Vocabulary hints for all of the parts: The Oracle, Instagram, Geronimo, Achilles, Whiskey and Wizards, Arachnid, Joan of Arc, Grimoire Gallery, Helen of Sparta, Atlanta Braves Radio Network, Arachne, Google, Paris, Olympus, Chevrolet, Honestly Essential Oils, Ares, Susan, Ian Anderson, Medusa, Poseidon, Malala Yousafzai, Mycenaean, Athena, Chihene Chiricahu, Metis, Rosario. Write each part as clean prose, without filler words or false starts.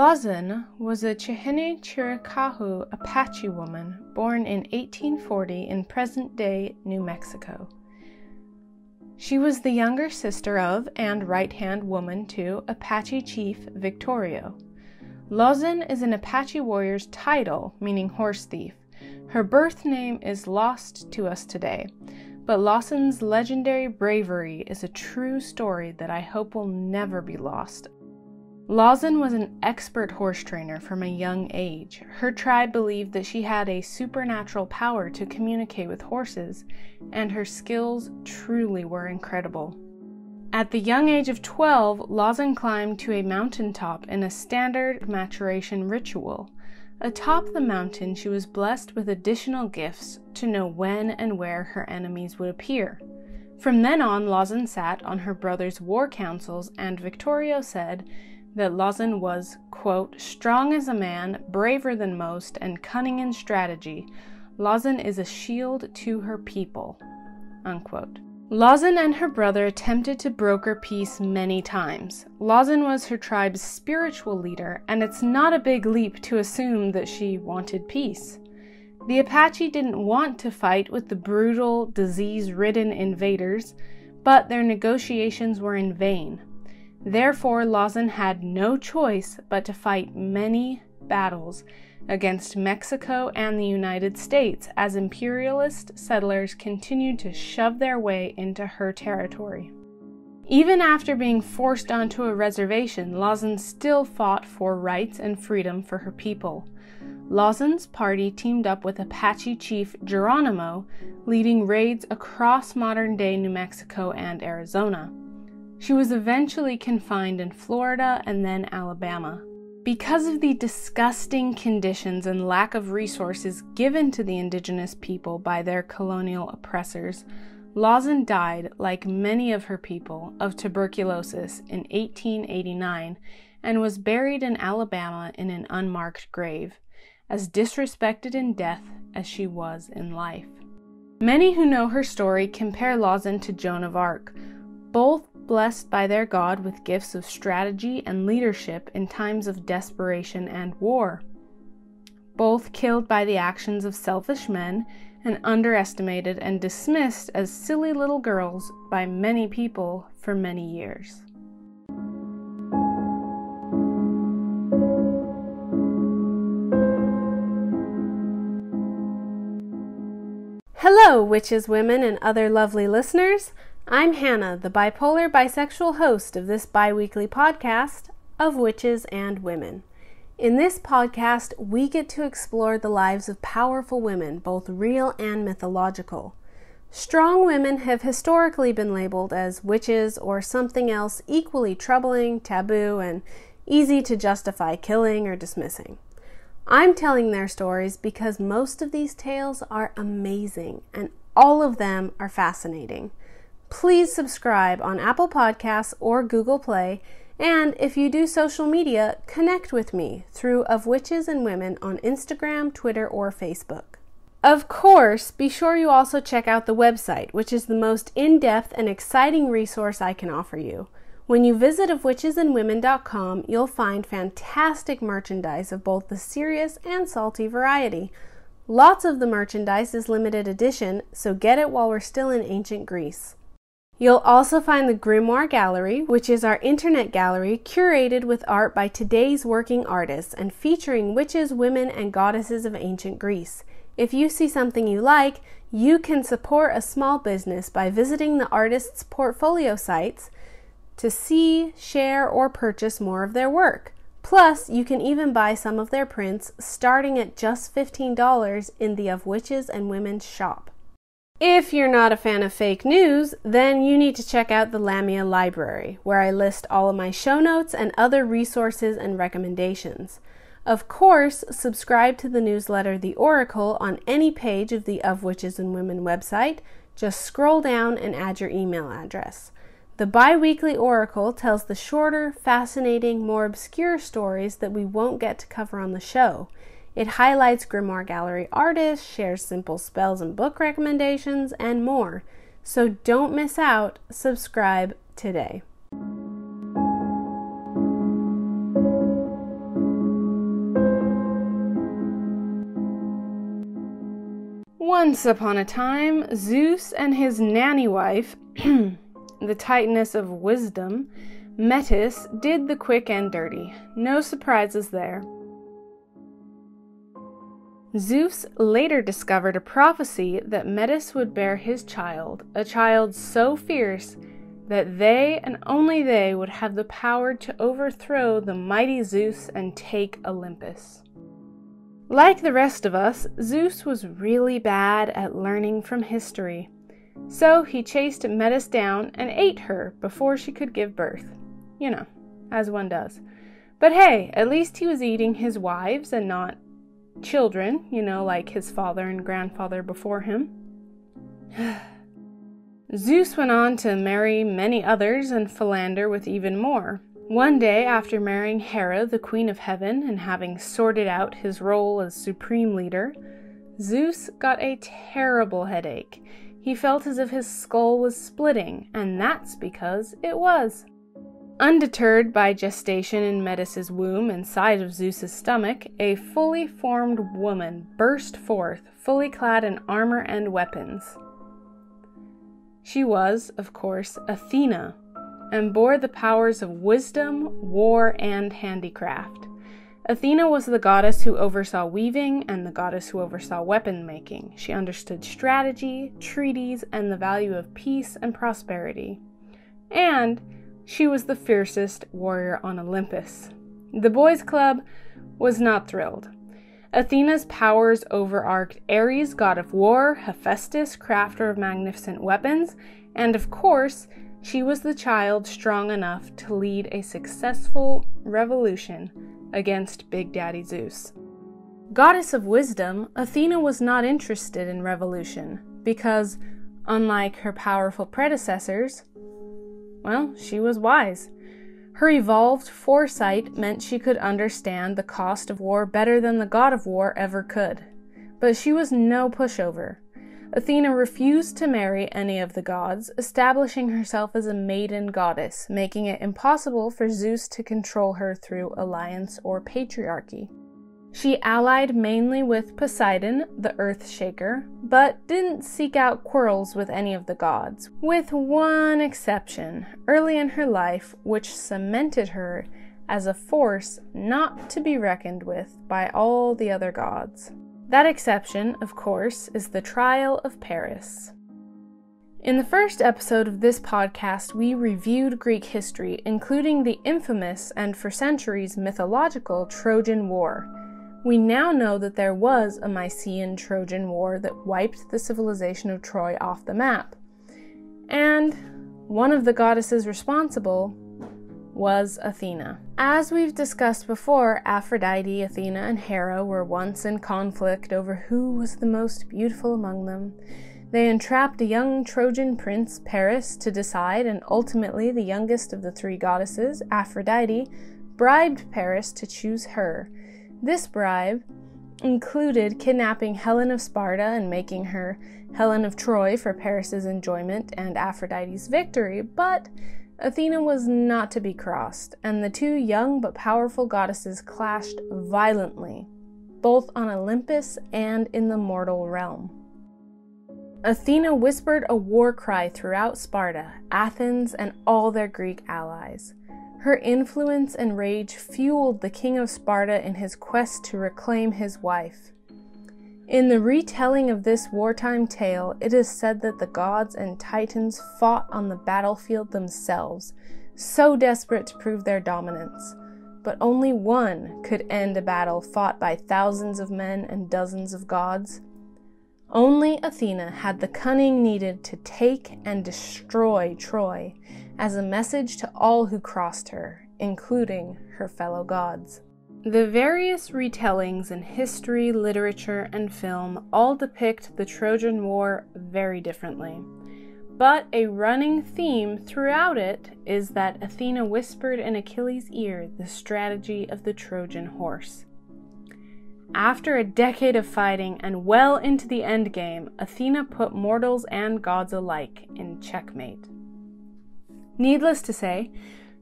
Lozen was a Chihene Chiricahu Apache woman born in 1840 in present-day New Mexico. She was the younger sister of and right-hand woman to Apache chief Victorio. Lozen is an Apache warrior's title, meaning horse thief. Her birth name is lost to us today, but Lozen's legendary bravery is a true story that I hope will never be lost. Lozen was an expert horse trainer from a young age. Her tribe believed that she had a supernatural power to communicate with horses, and her skills truly were incredible. At the young age of 12, Lozen climbed to a mountaintop in a standard maturation ritual. Atop the mountain, she was blessed with additional gifts to know when and where her enemies would appear. From then on, Lozen sat on her brother's war councils, and Victorio said that Lozen was, quote, strong as a man, braver than most, and cunning in strategy. Lozen is a shield to her people, unquote. Lozen and her brother attempted to broker peace many times. Lozen was her tribe's spiritual leader, and it's not a big leap to assume that she wanted peace. The Apache didn't want to fight with the brutal, disease-ridden invaders, but their negotiations were in vain. Therefore, Lozen had no choice but to fight many battles against Mexico and the United States as imperialist settlers continued to shove their way into her territory. Even after being forced onto a reservation, Lozen still fought for rights and freedom for her people. Lozen's party teamed up with Apache chief Geronimo, leading raids across modern-day New Mexico and Arizona. She was eventually confined in Florida and then Alabama. Because of the disgusting conditions and lack of resources given to the indigenous people by their colonial oppressors, Lozen died, like many of her people, of tuberculosis in 1889 and was buried in Alabama in an unmarked grave, as disrespected in death as she was in life. Many who know her story compare Lozen to Joan of Arc, both blessed by their God with gifts of strategy and leadership in times of desperation and war, both killed by the actions of selfish men and underestimated and dismissed as silly little girls by many people for many years. Hello, witches, women, and other lovely listeners. I'm Hannah, the bipolar bisexual host of this bi-weekly podcast, Of Witches and Women. In this podcast, we get to explore the lives of powerful women, both real and mythological. Strong women have historically been labeled as witches or something else equally troubling, taboo, and easy to justify killing or dismissing. I'm telling their stories because most of these tales are amazing, and all of them are fascinating. Please subscribe on Apple Podcasts or Google Play, and if you do social media, connect with me through Of Witches and Women on Instagram, Twitter, or Facebook. Of course, be sure you also check out the website, which is the most in-depth and exciting resource I can offer you. When you visit ofwitchesandwomen.com, you'll find fantastic merchandise of both the serious and salty variety. Lots of the merchandise is limited edition, so get it while we're still in ancient Greece. You'll also find the Grimoire Gallery, which is our internet gallery curated with art by today's working artists and featuring witches, women, and goddesses of ancient Greece. If you see something you like, you can support a small business by visiting the artists' portfolio sites to see, share, or purchase more of their work. Plus, you can even buy some of their prints starting at just $15 in the Of Witches and Women shop. If you're not a fan of fake news, then you need to check out the Lamia Library, where I list all of my show notes and other resources and recommendations. Of course, subscribe to the newsletter The Oracle on any page of the Of Witches and Women website. Just scroll down and add your email address. The bi-weekly Oracle tells the shorter, fascinating, more obscure stories that we won't get to cover on the show. It highlights Grimoire Gallery artists, shares simple spells and book recommendations, and more. So don't miss out. Subscribe today. Once upon a time, Zeus and his nanny wife, the titaness of wisdom, Metis, did the quick and dirty. No surprises there. Zeus later discovered a prophecy that Metis would bear his child, a child so fierce that they and only they would have the power to overthrow the mighty Zeus and take Olympus. Like the rest of us, Zeus was really bad at learning from history, so he chased Metis down and ate her before she could give birth. You know, as one does. But hey, at least he was eating his wives and not children, you know, like his father and grandfather before him. Zeus went on to marry many others and philander with even more. One day, after marrying Hera, the Queen of Heaven, and having sorted out his role as Supreme Leader, Zeus got a terrible headache. He felt as if his skull was splitting, and that's because it was. Undeterred by gestation in Metis's womb inside of Zeus's stomach, a fully formed woman burst forth, fully clad in armor and weapons. She was, of course, Athena, and bore the powers of wisdom, war, and handicraft. Athena was the goddess who oversaw weaving and the goddess who oversaw weapon making. She understood strategy, treaties, and the value of peace and prosperity. And she was the fiercest warrior on Olympus. The boys' club was not thrilled. Athena's powers overarched Ares, god of war, Hephaestus, crafter of magnificent weapons, and of course, she was the child strong enough to lead a successful revolution against Big Daddy Zeus. Goddess of wisdom, Athena was not interested in revolution because, unlike her powerful predecessors, well, she was wise. Her evolved foresight meant she could understand the cost of war better than the god of war ever could. But she was no pushover. Athena refused to marry any of the gods, establishing herself as a maiden goddess, making it impossible for Zeus to control her through alliance or patriarchy. She allied mainly with Poseidon, the Earthshaker, but didn't seek out quarrels with any of the gods, with one exception, early in her life, which cemented her as a force not to be reckoned with by all the other gods. That exception, of course, is the trial of Paris. In the first episode of this podcast, we reviewed Greek history, including the infamous and for centuries mythological Trojan War. We now know that there was a Mycenaean Trojan War that wiped the civilization of Troy off the map. And one of the goddesses responsible was Athena. As we've discussed before, Aphrodite, Athena, and Hera were once in conflict over who was the most beautiful among them. They entrapped a young Trojan prince, Paris, to decide, and ultimately the youngest of the three goddesses, Aphrodite, bribed Paris to choose her. This bribe included kidnapping Helen of Sparta and making her Helen of Troy for Paris's enjoyment and Aphrodite's victory, but Athena was not to be crossed, and the two young but powerful goddesses clashed violently, both on Olympus and in the mortal realm. Athena whispered a war cry throughout Sparta, Athens, and all their Greek allies. Her influence and rage fueled the king of Sparta in his quest to reclaim his wife. In the retelling of this wartime tale, it is said that the gods and titans fought on the battlefield themselves, so desperate to prove their dominance. But only one could end a battle fought by thousands of men and dozens of gods. Only Athena had the cunning needed to take and destroy Troy, as a message to all who crossed her, including her fellow gods. The various retellings in history, literature, and film all depict the Trojan War very differently, but a running theme throughout it is that Athena whispered in Achilles' ear the strategy of the Trojan horse. After a decade of fighting and well into the endgame, Athena put mortals and gods alike in checkmate. Needless to say,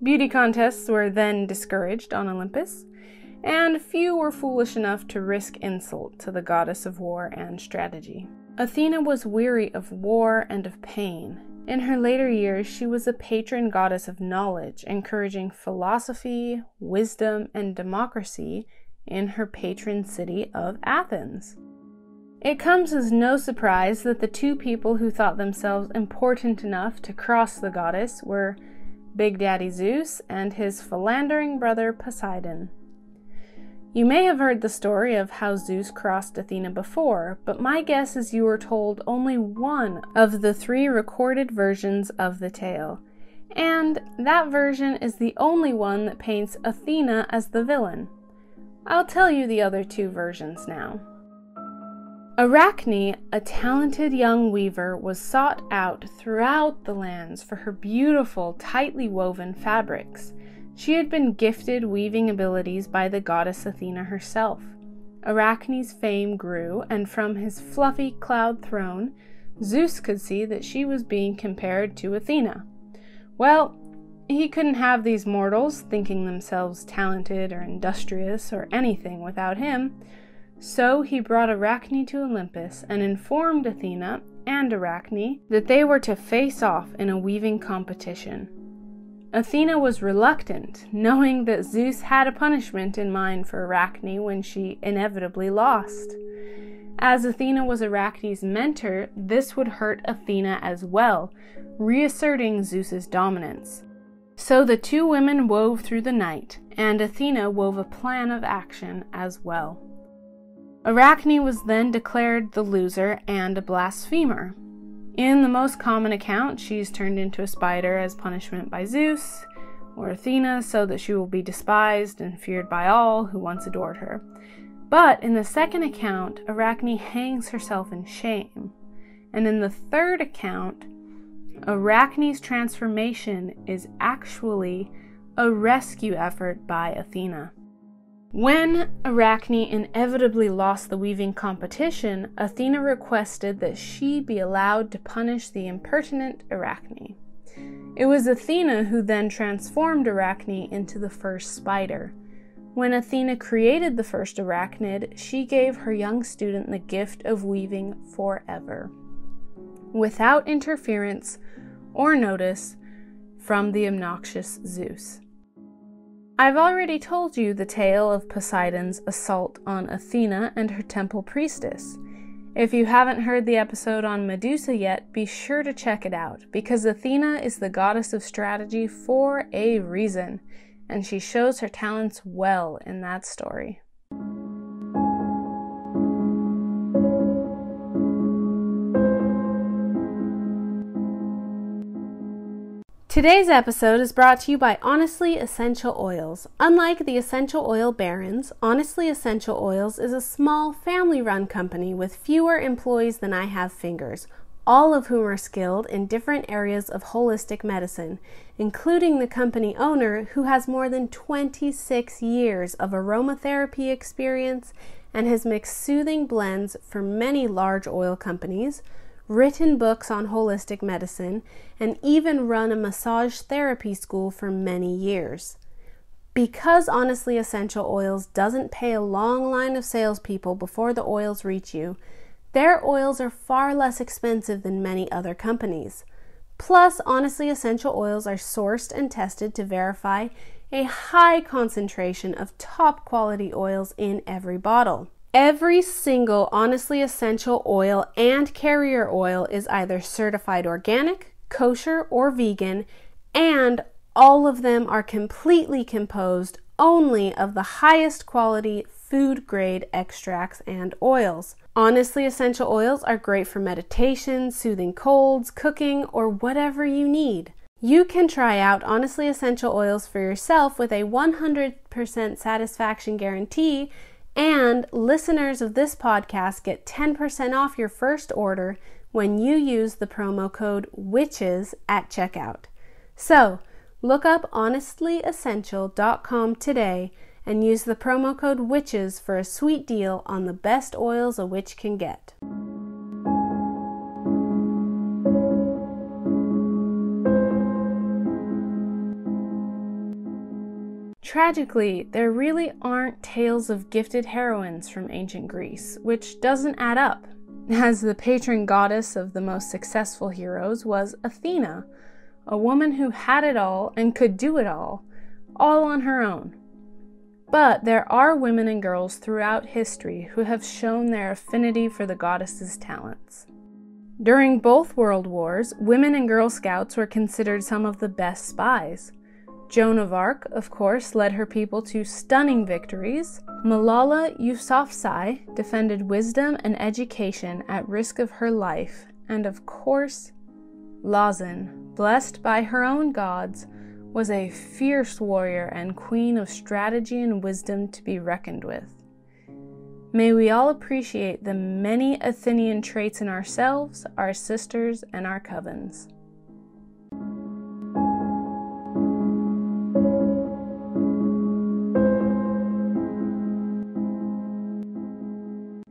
beauty contests were then discouraged on Olympus, and few were foolish enough to risk insult to the goddess of war and strategy. Athena was weary of war and of pain. In her later years, she was the patron goddess of knowledge, encouraging philosophy, wisdom, and democracy in her patron city of Athens. It comes as no surprise that the two people who thought themselves important enough to cross the goddess were Big Daddy Zeus and his philandering brother Poseidon. You may have heard the story of how Zeus crossed Athena before, but my guess is you were told only one of the three recorded versions of the tale, and that version is the only one that paints Athena as the villain. I'll tell you the other two versions now. Arachne, a talented young weaver, was sought out throughout the lands for her beautiful, tightly woven fabrics. She had been gifted weaving abilities by the goddess Athena herself. Arachne's fame grew, and from his fluffy cloud throne, Zeus could see that she was being compared to Athena. Well, he couldn't have these mortals thinking themselves talented or industrious or anything without him, so he brought Arachne to Olympus and informed Athena and Arachne that they were to face off in a weaving competition. Athena was reluctant, knowing that Zeus had a punishment in mind for Arachne when she inevitably lost. As Athena was Arachne's mentor, this would hurt Athena as well, reasserting Zeus's dominance. So the two women wove through the night, and Athena wove a plan of action as well. Arachne was then declared the loser and a blasphemer. In the most common account, she's turned into a spider as punishment by Zeus or Athena so that she will be despised and feared by all who once adored her. But in the second account, Arachne hangs herself in shame. And in the third account, Arachne's transformation is actually a rescue effort by Athena. When Arachne inevitably lost the weaving competition, Athena requested that she be allowed to punish the impertinent Arachne. It was Athena who then transformed Arachne into the first spider. When Athena created the first Arachnid, she gave her young student the gift of weaving forever, without interference or notice from the obnoxious Zeus. I've already told you the tale of Poseidon's assault on Athena and her temple priestess. If you haven't heard the episode on Medusa yet, be sure to check it out, because Athena is the goddess of strategy for a reason, and she shows her talents well in that story. Today's episode is brought to you by Honestly Essential Oils. Unlike the essential oil barons, Honestly Essential Oils is a small family-run company with fewer employees than I have fingers, all of whom are skilled in different areas of holistic medicine, including the company owner who has more than 26 years of aromatherapy experience and has mixed soothing blends for many large oil companies, written books on holistic medicine, and even run a massage therapy school for many years. Because Honestly Essential Oils doesn't pay a long line of salespeople before the oils reach you, their oils are far less expensive than many other companies. Plus, Honestly Essential Oils are sourced and tested to verify a high concentration of top quality oils in every bottle. Every single Honestly Essential Oil and Carrier Oil is either certified organic, kosher, or vegan, and all of them are completely composed only of the highest quality food-grade extracts and oils. Honestly Essential Oils are great for meditation, soothing colds, cooking, or whatever you need. You can try out Honestly Essential Oils for yourself with a 100% satisfaction guarantee, and listeners of this podcast get 10% off your first order when you use the promo code WITCHES at checkout. So, look up honestlyessential.com today and use the promo code WITCHES for a sweet deal on the best oils a witch can get. Tragically, there really aren't tales of gifted heroines from ancient Greece, which doesn't add up. as the patron goddess of the most successful heroes was Athena, a woman who had it all and could do it all on her own. But there are women and girls throughout history who have shown their affinity for the goddess's talents. During both World Wars, women and Girl Scouts were considered some of the best spies. Joan of Arc, of course, led her people to stunning victories. Malala Yousafzai defended wisdom and education at risk of her life. And of course, Lozen, blessed by her own gods, was a fierce warrior and queen of strategy and wisdom to be reckoned with. May we all appreciate the many Athenian traits in ourselves, our sisters, and our covens.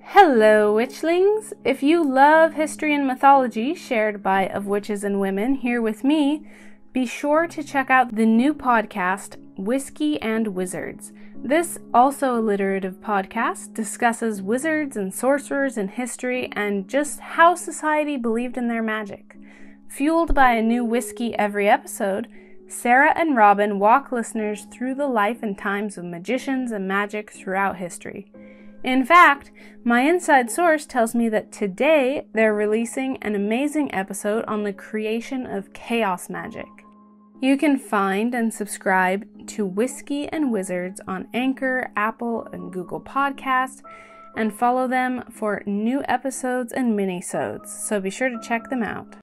Hello, witchlings! If you love history and mythology shared by Of Witches and Women here with me, be sure to check out the new podcast, Whiskey and Wizards. This, also alliterative podcast, discusses wizards and sorcerers in history and just how society believed in their magic. Fueled by a new whiskey every episode, Sarah and Robin walk listeners through the life and times of magicians and magic throughout history. In fact, my inside source tells me that today they're releasing an amazing episode on the creation of chaos magic. You can find and subscribe to Whiskey and Wizards on Anchor, Apple, and Google Podcasts, and follow them for new episodes and minisodes, so be sure to check them out.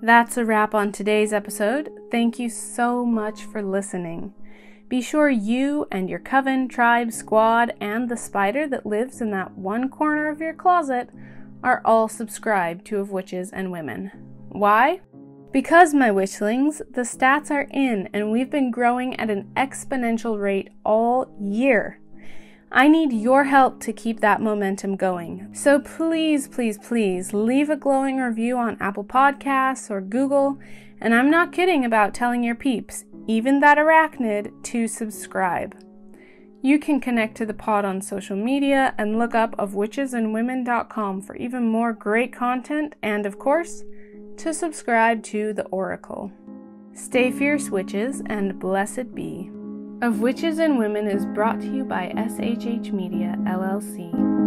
That's a wrap on today's episode. Thank you so much for listening. Be sure you and your coven, tribe, squad, and the spider that lives in that one corner of your closet are all subscribed to Of Witches and Women. Why? Because, my witchlings, the stats are in and we've been growing at an exponential rate all year. I need your help to keep that momentum going. So please, please, please leave a glowing review on Apple Podcasts or Google, and I'm not kidding about telling your peeps, even that arachnid, to subscribe. You can connect to the pod on social media and look up ofwitchesandwomen.com for even more great content and, of course, to subscribe to The Oracle. Stay fierce, witches, and blessed be. Of Witches and Women is brought to you by SHH Media, LLC.